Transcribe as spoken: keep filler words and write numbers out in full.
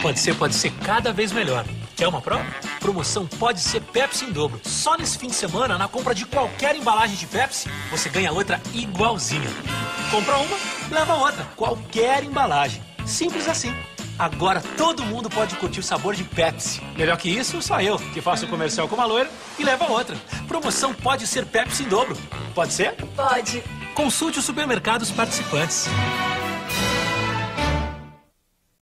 pode ser, pode ser cada vez melhor. Quer uma prova? Promoção Pode Ser Pepsi em dobro. Só nesse fim de semana, na compra de qualquer embalagem de Pepsi, você ganha outra igualzinha. Compra uma, leva outra. Qualquer embalagem. Simples assim. Agora todo mundo pode curtir o sabor de Pepsi. Melhor que isso, só eu, que faço o comercial com uma loira e levo a outra. Promoção Pode Ser Pepsi em dobro. Pode ser? Pode. Consulte os supermercados participantes.